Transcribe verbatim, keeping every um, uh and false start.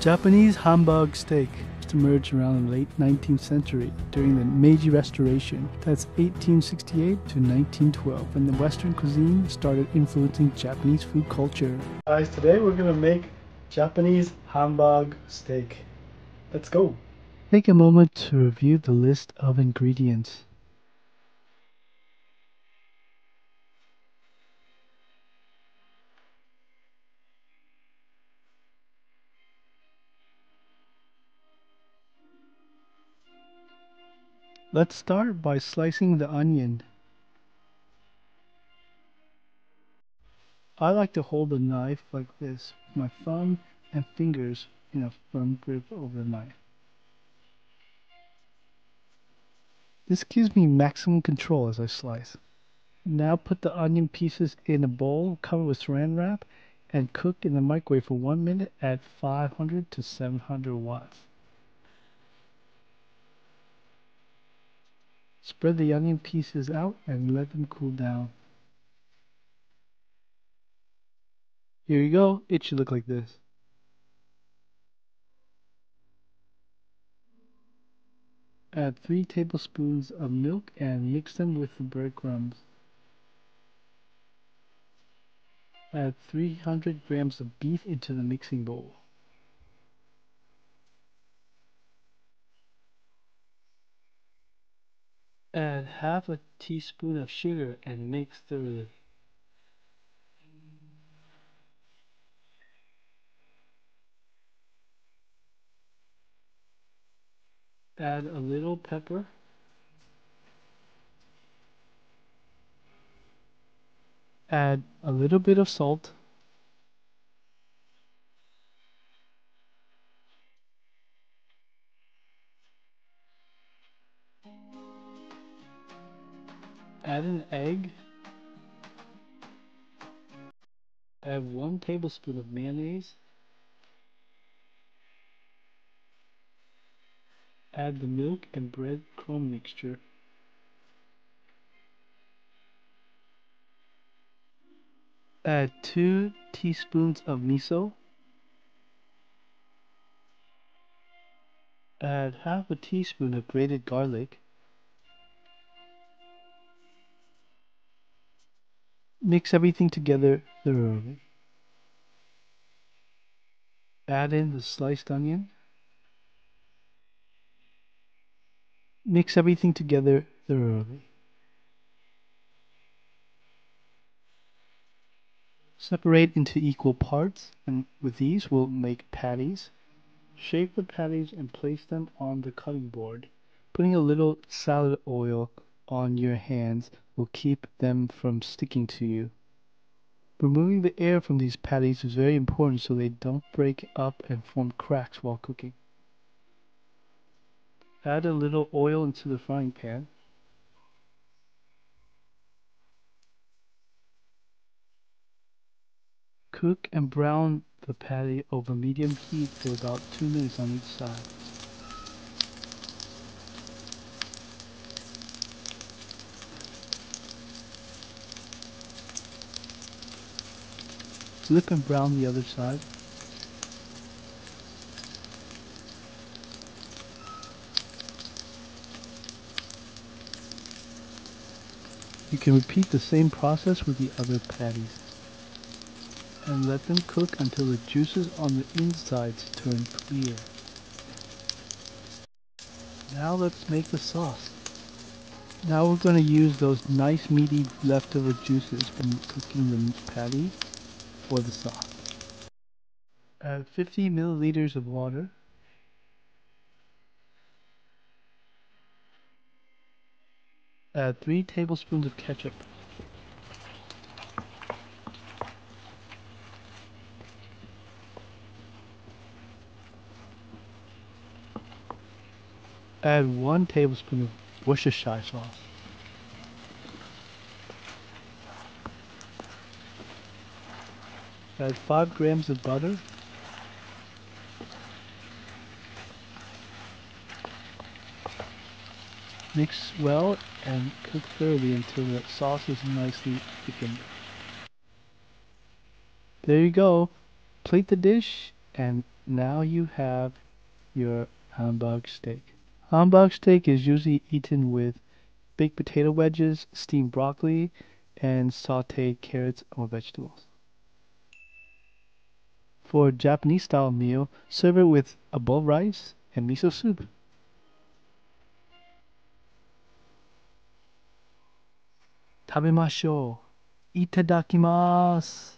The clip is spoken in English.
Japanese hamburg steak emerged around the late nineteenth century during the Meiji Restoration, that's eighteen sixty-eight to nineteen twelve, when the Western cuisine started influencing Japanese food culture. Guys, today we're gonna make Japanese hamburg steak. Let's go! Take a moment to review the list of ingredients. Let's start by slicing the onion. I like to hold the knife like this, with my thumb and fingers in a firm grip over the knife. This gives me maximum control as I slice. Now put the onion pieces in a bowl covered with saran wrap and cook in the microwave for one minute at five hundred to seven hundred watts. Spread the onion pieces out and let them cool down. Here you go, it should look like this. Add three tablespoons of milk and mix them with the breadcrumbs. Add three hundred grams of beef into the mixing bowl. Add half a teaspoon of sugar and mix thoroughly. Add a little pepper. Add a little bit of salt. Add an egg. Add one tablespoon of mayonnaise. Add the milk and breadcrumb mixture. Add two teaspoons of miso. Add half a teaspoon of grated garlic. Mix everything together thoroughly. Add in the sliced onion. Mix everything together thoroughly. Separate into equal parts, and with these we'll make patties. Shape the patties and place them on the cutting board. Putting a little salad oil on your hands will keep them from sticking to you. Removing the air from these patties is very important so they don't break up and form cracks while cooking. Add a little oil into the frying pan. Cook and brown the patty over medium heat for about two minutes on each side. Flip and brown the other side. You can repeat the same process with the other patties and let them cook until the juices on the insides turn clear. Now let's make the sauce. Now we're going to use those nice meaty leftover juices from cooking the patty for the sauce. Add fifty milliliters of water. Add three tablespoons of ketchup. Add one tablespoon of Worcestershire sauce. Add five grams of butter. Mix well and cook thoroughly until the sauce is nicely thickened. There you go. Plate the dish and now you have your Hamburg steak. Hamburg steak is usually eaten with baked potato wedges, steamed broccoli, and sauteed carrots or vegetables. For a Japanese style meal, serve it with a bowl of rice and miso soup. Tabemashou. Itadakimasu.